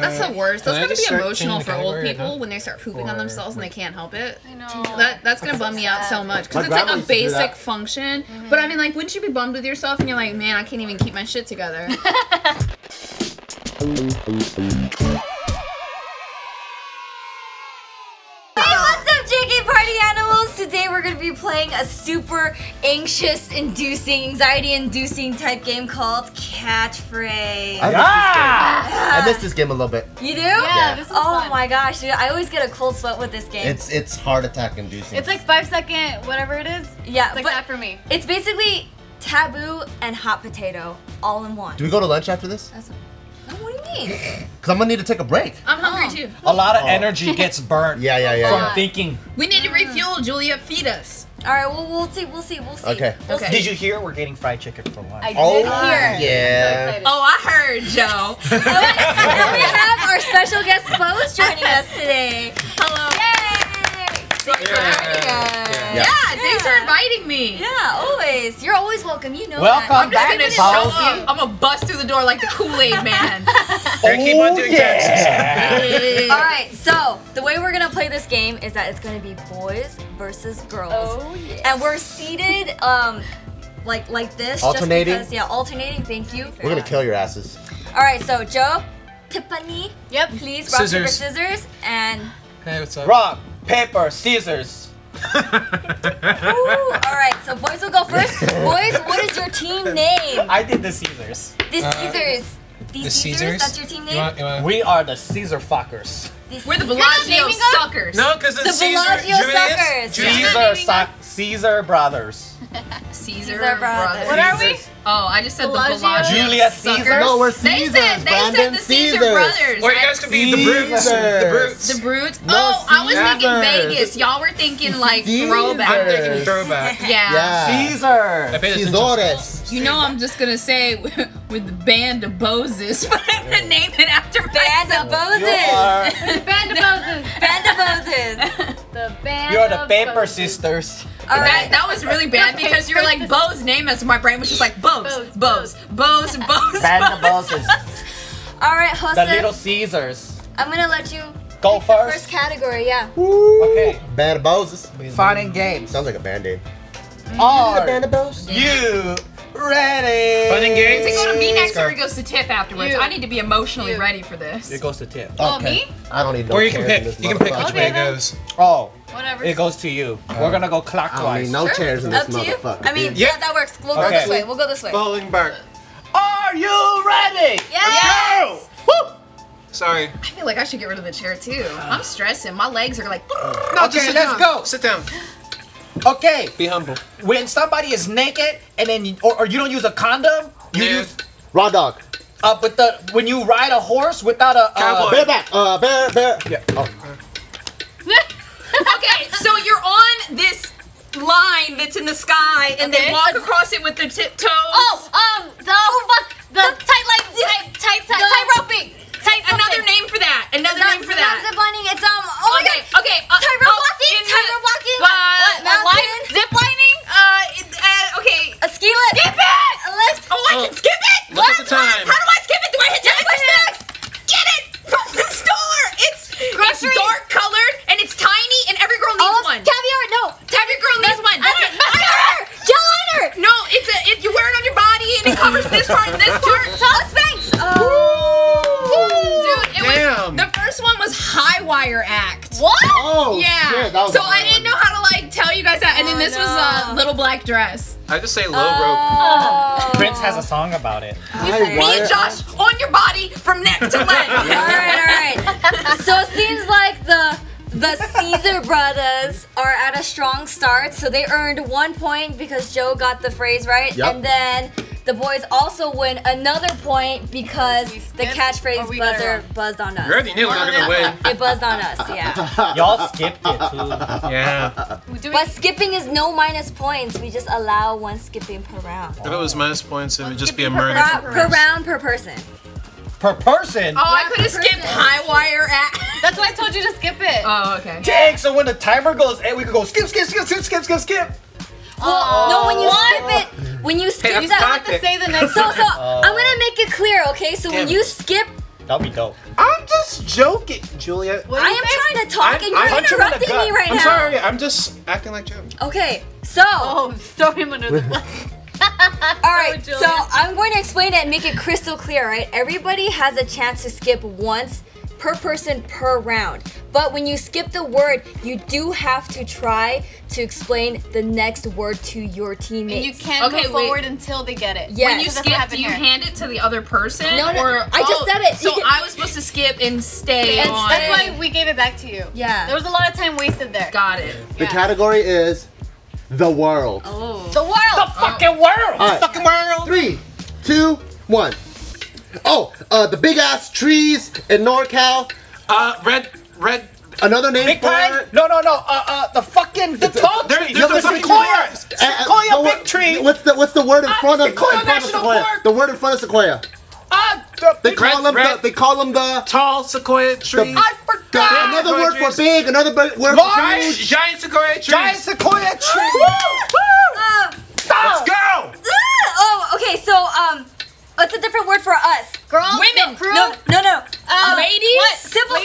That's the worst. That's going to be emotional for old people when they start pooping on themselves and they can't help it. I know. That's going to bum me out so much. Because it's like a basic function. Mm-hmm. But I mean, like, wouldn't you be bummed with yourself and you're like, man, I can't even keep my shit together. Today we're going to be playing a super anxiety-inducing type game called Catchphrase. I missed this game a little bit. You do? Yeah, this is fun. My gosh, dude, I always get a cold sweat with this game. It's heart attack inducing. It's like 5 second whatever it is. Yeah, it's like that for me. It's basically taboo and hot potato all in one. Do we go to lunch after this? That's what do you mean? Because I'm going to need to take a break. I'm hungry too. A lot of energy gets burnt from thinking. We need to refuel, Julia. Feed us. All right, well, we'll see. Okay. Did you hear we're getting fried chicken for lunch? I did hear. Yeah. Oh, I heard, Joe. And we have our special guest, Bose, joining us today. Hello. Yeah, thanks for inviting me. Yeah, always. You're always welcome. You know that. Welcome back. I'm gonna bust through the door like the Kool-Aid man. Keep on doing taxes. All right. So the way we're gonna play this game is that it's gonna be boys versus girls, and we're seated like this. Alternating. Just because, alternating. Thank you. We're gonna kill your asses. All right. So Joe, Tiffany. Yep. Please rock paper scissors and. Hey, what's up? Rock paper scissors. Alright, so boys will go first. Boys, what is your team name? I did the Caesars. The Caesars. The Caesars? That's your team name? We are the Caesar fuckers. We're the Bellagio suckers. No, because it's Caesar. The Bellagio suckers. Caesar brothers. Caesar brothers. What are we? Oh, I just said Bellagio. The Bellagio Julia Caesar. No, we're Caesars. They said the Caesar brothers. Or you guys could be the Brutes. The Brutes. The Brutes. Oh, I was thinking Vegas. Y'all were thinking like throwback. I'm thinking throwback. Yeah. Caesar. Caesores. You know, I'm just gonna say with the Band of Bozes, but I'm gonna name it after Band of Bozes. Band of Bozes. Band of Bozes. The Band. You're the paper sisters. All right. That was really bad because you were like Bo's name, as my brain was just like Bo's. Band of Bozes. All right, Jose. The Little Caesars. I'm gonna let you go first. First category, yeah. Woo. Okay. Band of Bozes. Fun and games. Sounds like a band-aid. Are you ready? Fun and games. Does it go to me next or it goes to Tiff afterwards? I need to be emotionally ready for this. It goes to Tiff. Oh, me? I don't need no. Or you can pick. You can pick which way it goes. Oh. Whatever. It goes to you. We're gonna go clockwise. I mean, no chairs in this motherfucker. I mean, yeah, that works. We'll go this way. We'll go this way. Falling back. Are you ready? Yes. Woo! Sorry. I feel like I should get rid of the chair too. I'm stressing. My legs are like. No, okay, let's go. Sit down. Okay. Be humble. When somebody is naked and then, or you don't use a condom, you use raw dog. But when you ride a horse without a bareback, bear. Yeah. Oh. Okay, so you're on this line that's in the sky, and they walk across it with their tiptoes. The tight roping. Another name for that. Another name for that. Zip lining. It's okay. Tightrope walking. Zip lining. Okay. A ski lift. Skip it. A lift. Oh, I can skip it. Look at the time. How do I skip it? Do I hit the next? Get it from the store. It's dark colored and it's tiny and every girl needs one. Caviar. No. Every girl needs one. Eyeliner. Gel liner. No. It's you wear it on your body and it covers this part and this part. Spanx. The first one was high wire act. What? Oh, yeah. Shit, that was I didn't know how to like tell you guys that, and then this was a little black dress. I just say low rope. Prince has a song about it. Me and Josh on your body from neck to leg. all right. So it seems like the Caesar brothers are at a strong start, so they earned 1 point because Joe got the phrase right, and then. The boys also win another point because the catchphrase buzzer buzzed on us. You already knew we were going to win. It buzzed on us, yeah. Y'all skipped it too. Yeah. But skipping is no minus points. We just allow one skipping per round. If it was minus points, it would just be a murder. Per round, per person. Per person? Oh, I could have skipped high wire act. That's why I told you to skip it. Oh, okay. Dang, so when the timer goes, we could go skip. Well, no, when you skip it, you have to say the next. So I'm gonna make it clear, okay? So when you skip That'll be dope. I'm just joking, Julia. I am trying to talk and you're interrupting me right now. I'm sorry, I'm just acting like Jim. Okay, so. Oh, throw him under the bus. Alright, so I'm going to explain it and make it crystal clear, right? Everybody has a chance to skip once per person per round. But when you skip the word, you do have to try to explain the next word to your teammates. And you can't go forward until they get it. Yes. When you skip, do you hand it to the other person? No, no, or, I just said it. So I was supposed to skip and stay on. That's why we gave it back to you. Yeah. There was a lot of time wasted there. Got it. The category is the world. Oh. The world. The fucking world. Right. The fucking world. 3, 2, 1. Oh, the big ass trees in NorCal. Red. Another name big for it? No, no, no. The fucking the tall trees. The sequoia. Sequoia big tree. What's the word in front of sequoia? National Park. The word in front of sequoia. They call them the tall sequoia tree. I forgot. Another word for big. Another word for large. Giant sequoia tree. Giant sequoia tree. Woo! Let's go. Oh, okay. So what's a different word for us? Girls? Women. Girl? No. Ladies? What? Simpler.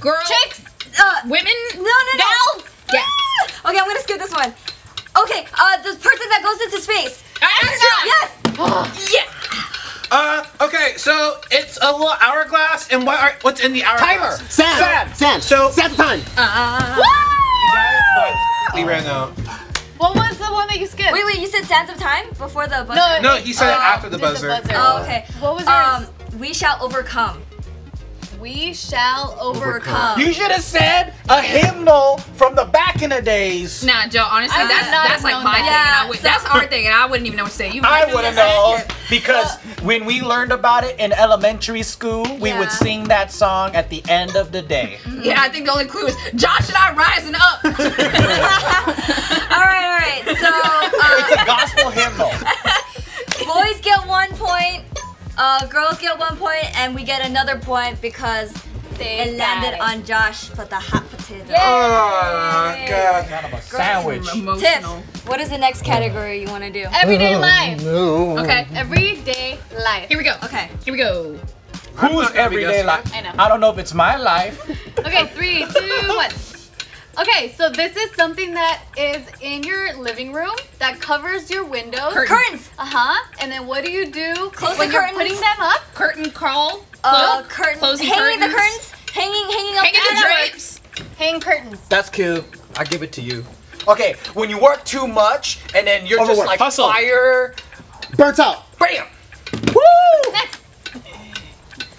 Girls? Chicks? Women? No. Gals? Yeah. Okay, I'm gonna skip this one. Okay, the person that goes into space. Astronaut! Yes! Yeah! Okay, so it's a little hourglass, and what's in the hourglass? Timer! Sand! So, sand's time! Woo! You guys, but we ran out. What was the one that you skipped? Wait, you said Sands of Time before the buzzer? No, he said it after the buzzer. Oh, okay. What was yours? We shall overcome. We shall overcome. You should have said a hymnal from the back in the days. Nah, Joe, honestly, that's like my thing. Yeah, and that's our thing, and I wouldn't even know what to say. I wouldn't know, because when we learned about it in elementary school, we would sing that song at the end of the day. Yeah, I think the only clue is, Josh and I rising up. All right, so. It's a gospel hymnal. Boys get 1 point. Girls get 1 point, and we get another point because it landed on Josh for the hot potato. Yay. Oh, God. Kind of a sandwich. Tiff, what is the next category you want to do? Everyday life. No. Okay. Everyday life. Here we go. Okay. Here we go. Who's everyday life? I know. I don't know if it's my life. Okay, 3, 2, 1. Okay, so this is something that is in your living room that covers your windows. Curtains. And then what do you do? Close the curtains. Putting them up. Curtain crawl. Closing hanging curtains. Hanging the curtains. Hanging up. Hanging the drapes. Hang curtains. That's cool. I give it to you. Okay, when you work too much and then you're just like hustle. Fire. Burnt out. Bam. Woo! Next.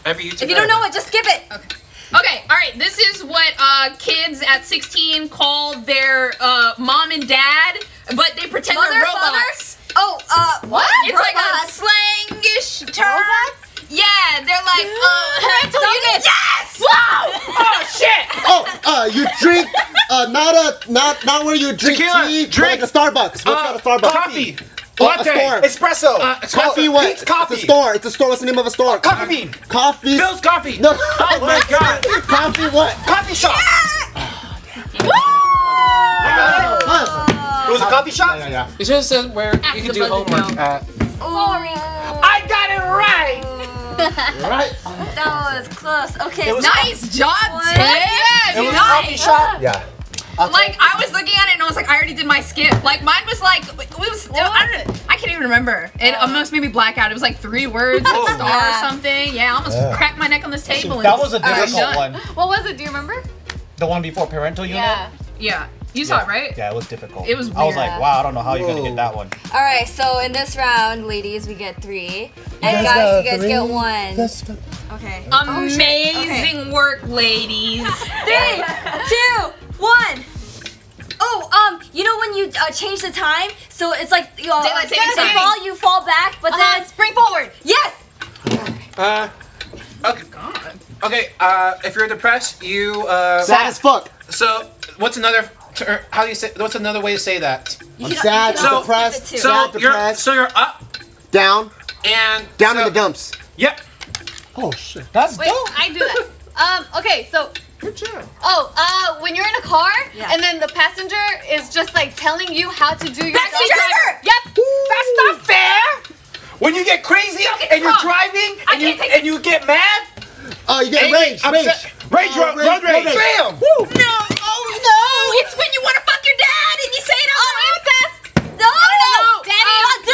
If you don't know it, just skip it. Okay. Okay, all right, this is what kids at 16 call their mom and dad, but they pretend they're robots. Father? What? It's robots. Like a slangish term. Robots? Yeah, they're like, parental units. Yes! Wow! Oh, shit! You drink, not where you drink tequila, tea, drink. Like a Starbucks. What's not a Starbucks? Coffee. Latte. A store. Espresso. Coffee what? Pete's Coffee. It's a store. It's a store. What's the name of a store? Coffee Bean. Coffee. Bill's Coffee. No. Oh my God. Coffee what? Coffee shop. Oh, damn. Woo! It was a coffee shop? Yeah. It just says where you can do homework at. Sorry. I got it right. Right. That was close. Okay. Was nice job, Tim. Yeah, it was nice. Coffee shop. Yeah. Okay. Like, I was looking at it and I was like, I already did my skip. Like, mine was like, I can't even remember. It almost made me black out. It was like 3 words, a star or something. Yeah, I almost cracked my neck on this table. And that was a difficult one. What was it? Do you remember? The one before parental unit? Yeah. You saw it, right? Yeah, it was difficult. It was weird. I was like, wow, I don't know how you're going to get that one. All right, so in this round, ladies, we get 3. And guys, you guys get 1. Okay. Amazing work, ladies. 3, 2, 1. You know when you change the time? So it's like, you fall back, but then spring forward. Yes! Okay. God. Okay, if you're depressed, you, sad as fuck. So, what's another, what's another way to say that? I'm sad, depressed, sad, depressed. So you're up. Down. And. Down in the dumps. Yep. Oh, shit. That's dope. I do that. Okay, so. Good job. When you're in a car and then the passenger is just like telling you how to do your driver. Yep. Ooh. That's not fair. When you get crazy and you're driving and you get mad, Oh, you got rage, rage, road rage, bam! Woo. No, oh no! It's when you want to fuck your dad and you say it all incest. No, no, daddy,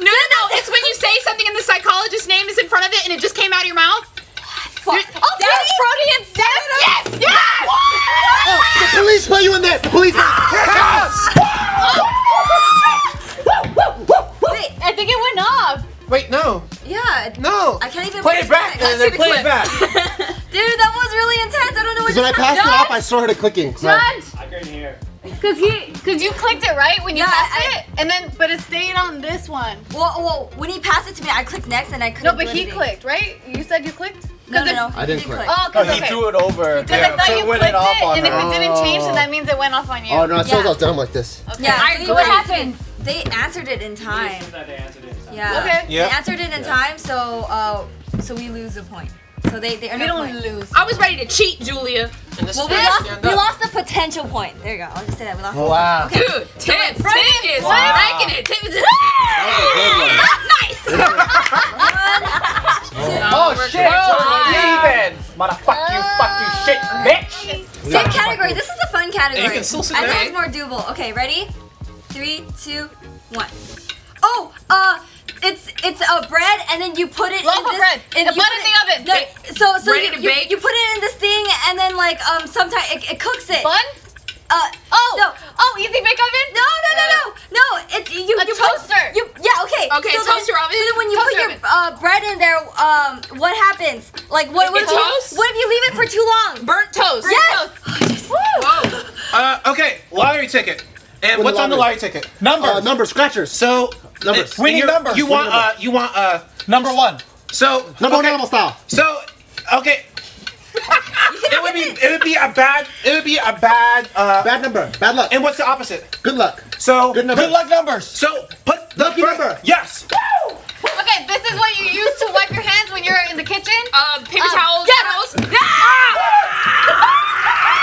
no. It's when you say something and the psychologist's name is in front of it and it just came out of your mouth. Fuck. Oh, that's Freudian. Yes, yes. Oh, the police play you in there. The police. Wait, I think it went off. Wait, no. Yeah. No. I can't even play it back. Play it back. Dude, that was really intense. I don't know what you did. When I passed it off, I saw her clicking. I couldn't hear. Cause you clicked it right when you passed it, and then but it stayed on this one. Well, when he passed it to me, I clicked next, and I couldn't. No, but he clicked, right? You said you clicked. No, I didn't click. Oh, no, he threw it over. Yeah. So it went off on her. And if it didn't change, then that means it went off on you. Oh no, as soon as I was done like this. Yeah. What happened? They answered it in time. Yeah. Okay. Yep. They answered it in time, so we lose a point. So they earn a point. We don't lose. I was ready to cheat, Julia. And this we lost the potential point. There you go. I'll just say that we lost. Wow. Okay. Dude, Tiff is liking it. Tiff is. That's nice. Oh shit. Even. Motherfuck you. Fuck you. Shit, bitch. Same category. This is a fun category. You can still sit there. I think it's more doable. Okay, ready? 3, 2, 1. Oh, it's a bread, and then you put it in this, bread. And you put it in the oven. So you put it in this thing, and then like sometimes it cooks it. Bun? Easy bake oven? No. It's you toaster. Okay, so toaster oven. So then when you put your bread in there, what happens? Like what if you leave it for too long? Burnt toast. Yes. Okay, lottery ticket. And what's on the lottery ticket? Numbers. Number scratchers. So numbers. We need numbers. You want number 1. So number 1 animal style. So okay. It would be a bad number. Bad luck. And what's the opposite? Good luck. So good luck numbers. So put the lucky number. Yes. Woo! Okay, this is what you use to wipe your hands when you're in the kitchen. Paper towels. Yeah.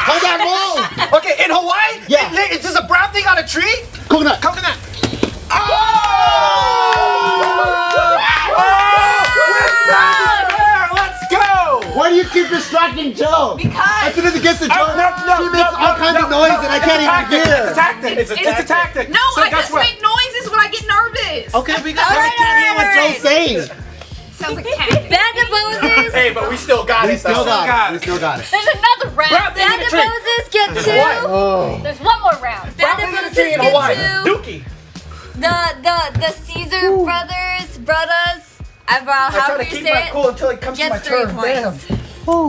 Hold on, roll. Okay, in Hawaii? Yeah. Is this a brown thing on a tree? Coconut. Coconut. Oh! We're brown. Let's go! Why do you keep distracting Joe? Because. As soon as it gets to Joe, she makes all kinds of noise that I can't even hear. It's a tactic. It's a tactic. No, so I just make noises when I get nervous. Okay, because I can't hear what Joe's saying. Sounds like cat. Band of Bozes. Hey, but we still got it. We still got it. There's another round. Band of Bozes get 2. Oh. There's one more round. Band of Bozes get 2. Dookie. The Caesar brothers. However you say it. I try to keep my cool until it comes to my turn. Gets 3 points. No,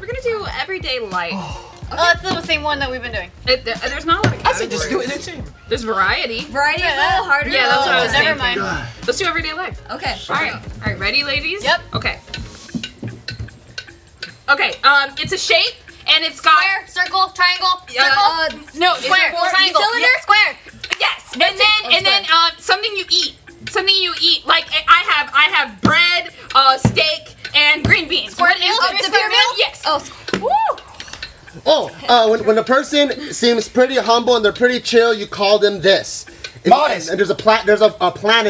we're gonna do everyday life. Okay. Oh, that's the same one that we've been doing. There's not a lot of categories. I said just do it in the same. There's variety. Variety is a little harder. Yeah, that's what I was saying. Never mind. Let's do everyday life. Okay. All right. Ready, ladies? Yep. Okay. Okay. It's a shape, and it's got circle, triangle, circle. No, square, triangle, yeah, square. Yes. And then something you eat. Something you eat. Like I have bread, steak, and green beans. Square meal. Square meal. Yes. Oh. Woo. Oh, when a person seems pretty humble and they're pretty chill, you call them this. Modest. And there's a planet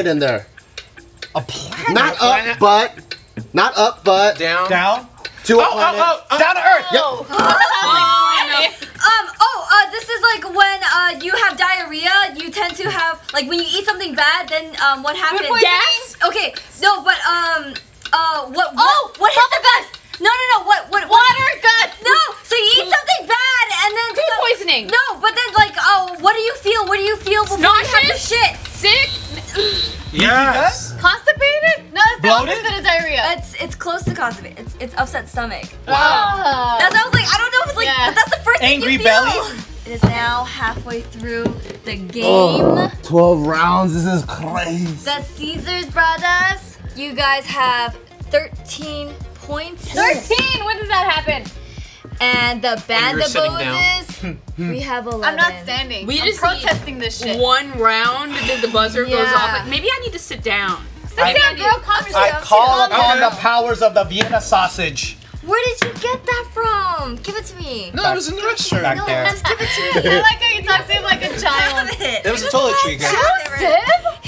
in there. A planet. Not up, but down. To a planet. Down to Earth. Yep. This is like when you have diarrhea. You tend to have like when you eat something bad. Then what happens? Yes. Okay. No, but what? Oh, what hit the best? No, what? Water, guts! No, so you eat something bad and then... Food poisoning! No, but then, like, what do you feel before you have the shit? Sick? Yes! Constipated? No, that's the opposite of diarrhea. It's close to constipated. It's upset stomach. Wow. That's what I was like, I don't know if it's like, but that's the first thing you feel. Angry belly? It is now halfway through the game. Oh, 12 rounds, this is crazy. The Caesars brothers, you guys have 13 points. 13! When does that happen? And the Band of Bozes, we have 11. I'm not standing. I'm protesting this shit. One round, then the buzzer goes off. Maybe I need to sit down. I call upon the powers of the Vienna sausage. Where did you get that from? Give it to me. No, it was in the restaurant back there. Just give it to me. I like how you talk to him like a child. It was a toiletry guy.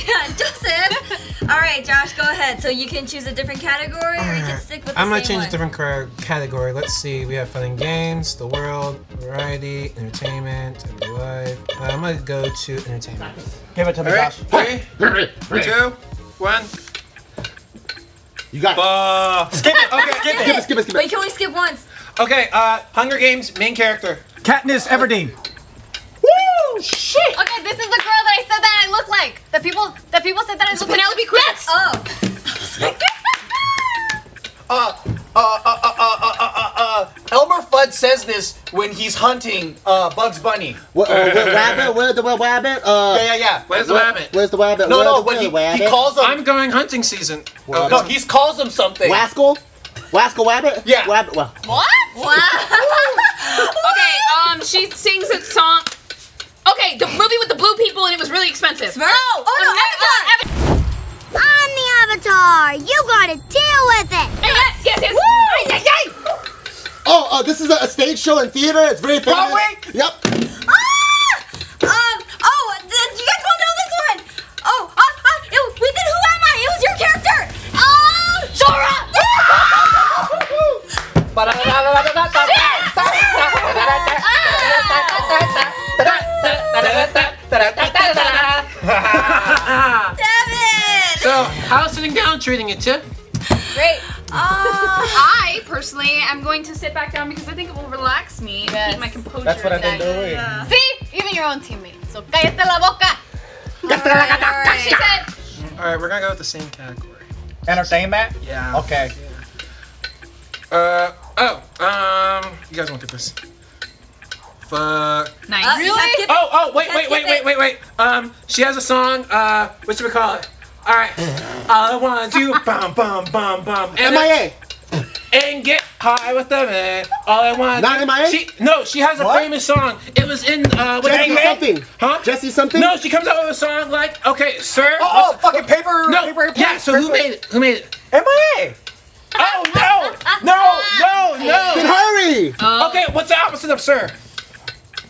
Yeah, Joseph. All right, Josh, go ahead. So you can choose a different category, or you can stick with the I'm gonna change a different category. Let's see. We have fun and games, the world, variety, entertainment, everyday life. I'm gonna go to entertainment. Give it to me, Josh. Right. 3, 2, 1. You got it. Skip it. Okay, skip it. Wait, can we skip once? Okay. Hunger Games main character. Katniss Everdeen. Woo! Shit. Okay, this is the girl that I said that I look like. The people said that I look like Penelope Quick. Yes. Oh. Elmer Fudd says this when he's hunting Bugs Bunny. Rabbit? Where's the rabbit? Yeah. Where's the rabbit? No, when he calls him. I'm going hunting season. No, he calls him something. Wascal Rabbit? Yeah. Rabbit. What? Okay, she sings a song. Okay, the movie with the blue people and it was really expensive. No! Oh, no, Avatar! I'm the Avatar! You gotta deal with it! Yes! Woo! Yay! Oh, this is a stage show in theater. It's very famous. Broadway? Yep. You guys won't know this one. Within Who Am I? It was your character. Sora. Devin. So, how's sitting down treating you, Tiff? Great. I personally am going to sit back down because I think it will relax me and keep my composure. That's what I've been doing. Yeah. See? Even your own teammate. So, cállate la boca. All right, we're going to go with the same category. Entertainment? Yeah. Okay. Yeah. You guys won't get this. Fuck. Nice. Really? Wait. She has a song. What should we call it? All right, all I want to do, bum. M.I.A. And get high with the man. All I want to do. Not M.I.A.? She has a famous song. It was in, Jesse something. Huh? Jesse something? No, she comes out with a song like, okay, sir. Oh, fucking paper. No, paper. Yeah, so who made it? M.I.A. Oh, no. Then hurry. Okay, what's the opposite of sir?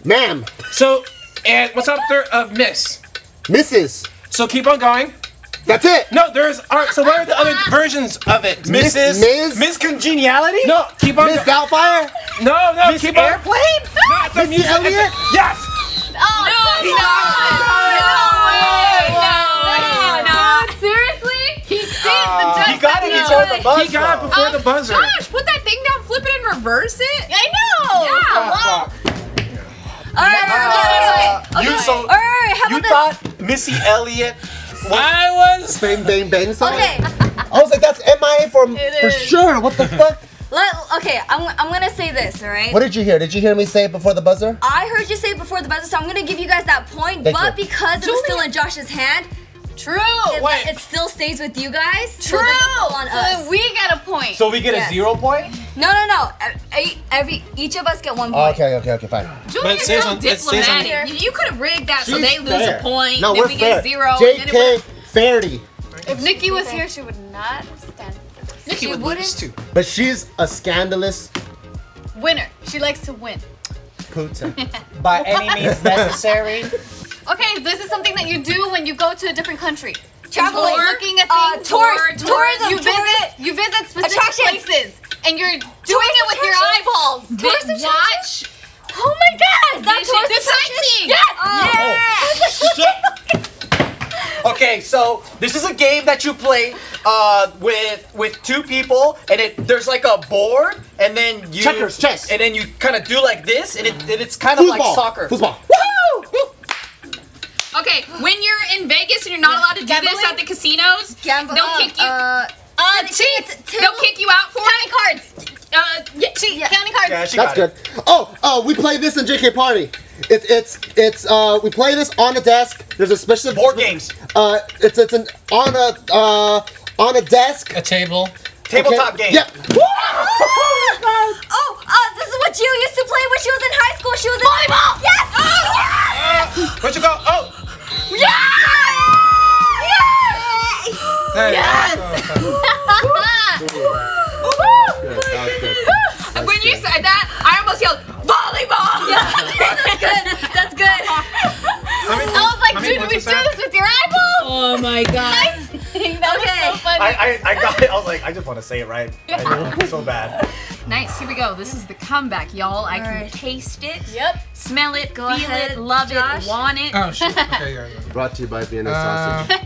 Ma'am. So, and what's the opposite of miss? Mrs. So keep on going. That's it. No, so what are the other versions of it? Mrs. Miss Congeniality? No, keep on. Miss Doubtfire? No, Miss keep on. Airplane? No, Missy Elliott? Yes! No, seriously? He saved the judge. He got it before the buzzer. He got it before the buzzer. Gosh, put that thing down, flip it, and reverse it. I know! Yeah. Alright, thought Missy Elliott. Bang, bang, bang. Okay. I was like, that's M.I.A. for sure. What the fuck? Okay, I'm gonna say this, all right? What did you hear? Did you hear me say it before the buzzer? I heard you say it before the buzzer, so I'm gonna give you guys that point. Thank you. Because it was still in Josh's hand, it still stays with you guys. True. So then we get a point. So we get a 0 point? No. Each of us get 1 point. Oh, okay, fine. Julia's so diplomatic. You could have rigged that so they lose a point. No, we get 0. JK Party. If Nikki was here, she would not stand for this. Nikki would lose too. But she's a scandalous winner. She likes to win. Putin. By any means necessary. Okay, this is something that you do when you go to a different country. Traveling, looking at things, tourism, you visit specific places, and you're doing it with your eyeballs. Watch. Oh my God! That's sightseeing. Yes. Yeah. Okay, so this is a game that you play with two people, and there's like a board, and then you checkers, and then you kind of do like this, and it's kind of like soccer. Football. Okay, when you're in Vegas and you're not allowed to do this at the casinos, they'll kick you. They'll kick you out for counting cards. Counting cards. Yeah, that's good. We play this in JK Party. We play this on a desk. There's a special board games. It's on a desk. A table. Tabletop game. Yep. This is what you used to play when she was in high school. She was in volleyball. Yes. Where'd you go? Yeah! Yeah! Yes! When you said that, I almost yelled volleyball. Yeah, that's good. I was like, dude, do we do this with your eyeballs? my god. Okay. That was so funny. I got it. I was like, I just want to say it right. I so bad. Nice. Here we go. This is the comeback, y'all. I can taste it. Yep. Smell it. Go feel ahead, it. Love Josh. It. Want it. Oh shit. Okay. Yeah, yeah. Brought to you by B&M Sausage.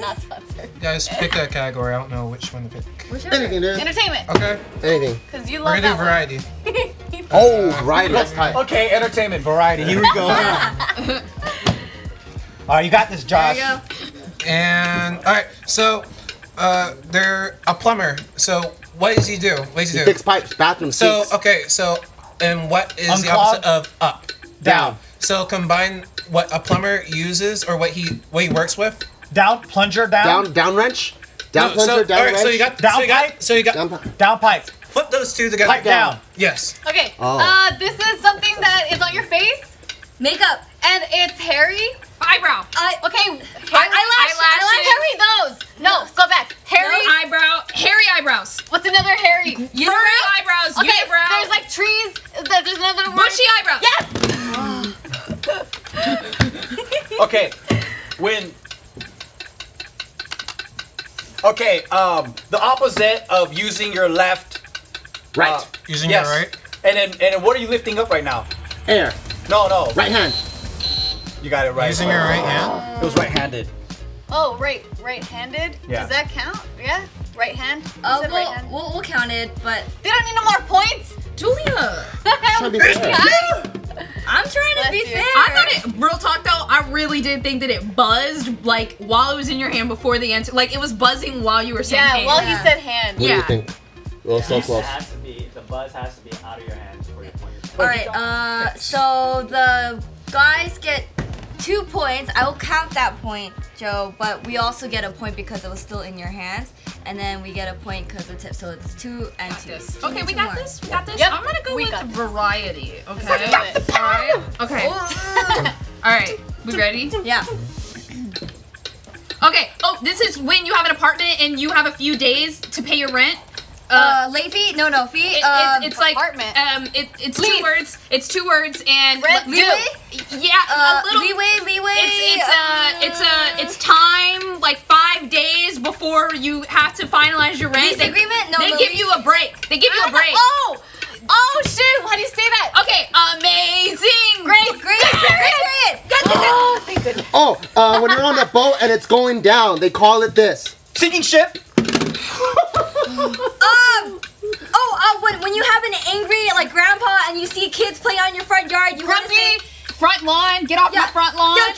Not sponsored. Guys, pick a category. I don't know which one to pick. Anything, dude. Entertainment. Okay. Anything. Because you love that variety. Oh, variety. That's tight. Okay, entertainment, variety. Here we go. All right, you got this, Josh. There you go. And all right, so they're a plumber. So what does he do? What does he do? Fix pipes, bathroom sinks. So okay, so and what is the opposite of up? Down. So combine what a plumber uses or what he works with. Down plunger. Down wrench. Down plunger. Down wrench. So you got down pipe. So you got down pipe. Flip those two together. Pipe down. Yes. Okay. This is something that is on your face. Makeup. And it's hairy. Eyebrow. Okay. Hairy I like hairy those. No, go back. Hairy. No eyebrow. Hairy eyebrows. What's another hairy? Furry eyebrows. Okay. Unibrow. There's like trees. There's another one. Bushy eyebrows. Yes. Okay. When. Okay. The opposite of using your left. Right. Using your right. And then what are you lifting up right now? Air. No. Right hand. You got it right. Using your right hand? It was right-handed. Oh, right-handed? Yeah. Does that count? Yeah? Right hand? Oh, we'll count it, but... They don't need no more points! Julia! I'm trying to be fair. I thought it, real talk though, I really did think that it buzzed, like, while it was in your hand before the answer. Like, it was buzzing while you were saying hand. Yeah, while you said hand. What do you think? Well, so close. The buzz has to be out of your hands for your point. Alright, so the guys get 2 points. I will count that point, Joe, but we also get a point because it was still in your hands. And then we get a point because of the tip. So it's 2 and 2. Okay, we got this. We got this. I'm going to go with variety. Okay. All right. Okay. All right. We ready? Yeah. Okay. Oh, this is when you have an apartment and you have a few days to pay your rent. Late fee? No, fee. It's like it's two words and leeway. Yeah, a little leeway. It's time like 5 days before you have to finalize your rent. Lease agreement? No, they give you a break. They give you a break. Oh shoot! How do you say that? Okay, amazing. Grace period. When you're on that boat and it's going down, they call it this. Sinking ship. When you have an angry like grandpa and you see kids play on your front yard, you want to say front lawn. Get off my front lawn. Yeah,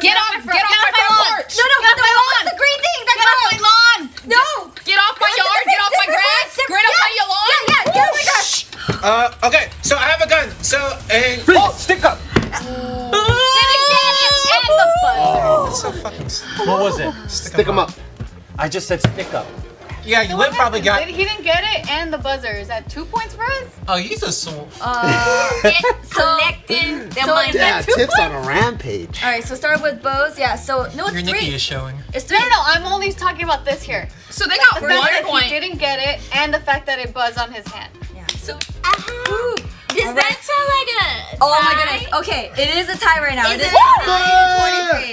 get off my front porch. No, that's a great thing. That's off my lawn. No, get off my yard. Get off my grass. Get off my lawn. Yeah, get off my grass. Okay, so I have a gun. So stick up. That's so fucking. What was it? Stick 'em up. I just said stick up. Yeah, you would probably got. He didn't get it, and the buzzer is that 2 points for us. Oh, he's a soul. Connecting. Yeah, tips on a rampage. All right, so start with bows. Yeah, so no, it's three. Nikki is showing. It's three. No, I'm only talking about this here. So they got 1 point. He didn't get it, and the fact that it buzzed on his hand. Yeah. So. Does that sound like a tie? Oh my goodness. Okay, it is a tie right now. It is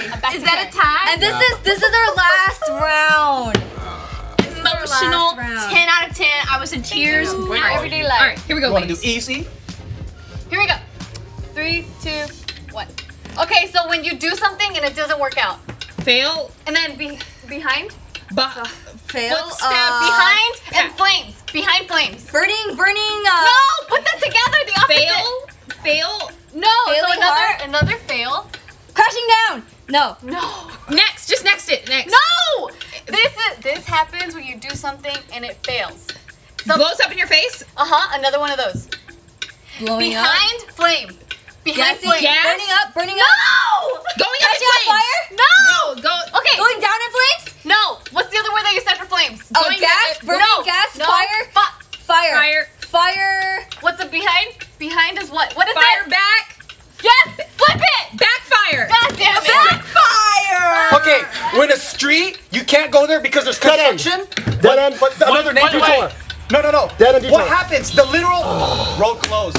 23. Is that a tie? And this is our last round. Emotional. 10 out of 10. I was in tears. Our everyday life. All right, here we go. You want to do easy? Here we go. 3, 2, 1. Okay, so when you do something and it doesn't work out, fail, and then behind. Fail. Footstep. Behind and flames. Behind flames. Burning. No, put that together. The opposite. Fail. No. So another fail. Crashing down. No. Next. Just next it. Next. No. This happens when you do something and it fails. So blows up in your face? Another one of those. Blowing behind up. Flame. Behind flame. Gas. Burning up. No! Going up in fire? No! Going down in flames? No. What's the other word that you said for flames? Oh, gas? Burning gas? No. Fire? Fire. What's the behind? Behind is what? What is that? Fire back. Yes! Flip it! Backfire! God damn it! Backfire! Okay, when a street, you can't go there because there's construction. Another name detour. No. Dead end detour. What happens? The literal road closed.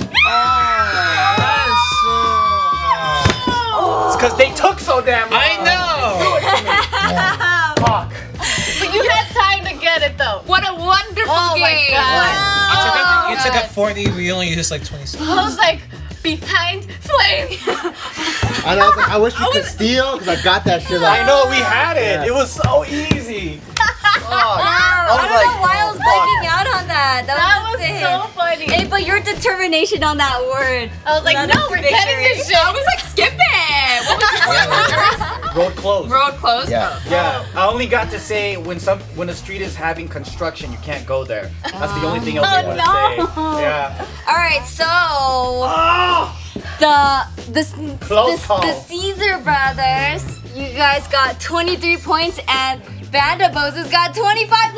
It's because they took so damn long. I know! at it though. What a wonderful game. Wow. Oh, it took up 40. We only used like 26. I was like, behind flame. And I wish we could steal because I got that shit. I know we had it. Yeah. It was so easy. Wow. I don't know why I was blanking out on that. That was so funny. Hey, but your determination on that word. I was like, no, we're getting this shit. I was like, skip it. What was Road closed. Road closed? Yeah. Yeah. I only got to say when a street is having construction, you can't go there. That's the only thing else I want to say. Yeah. All right, so. The Caesar brothers, you guys got 23 points and Band of Bozes got 25 points! Woo!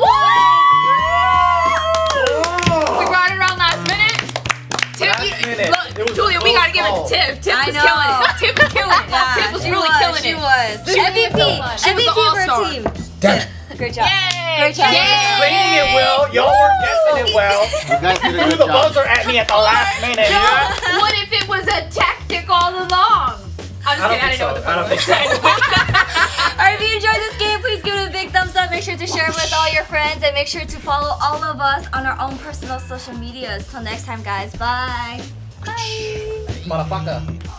We brought it around last minute. Look, Julia, we gotta give it to Tiff. Tiff was killing it. Tiff was killing it. Tiff was really killing it. She was. MVP of her team. Damn it. Great job. Yay. Great job. Explaining it well. Y'all were guessing it well. You guys threw the buzzer at me at the last minute. Yeah. What if it was a tactic all along? I'm just kidding, I didn't know what the problem was. Alright, if you enjoyed this game, please give it a big thumbs up. Make sure to share with all your friends and make sure to follow all of us on our own personal social medias. Till next time, guys. Bye. Bye. Motherfucker.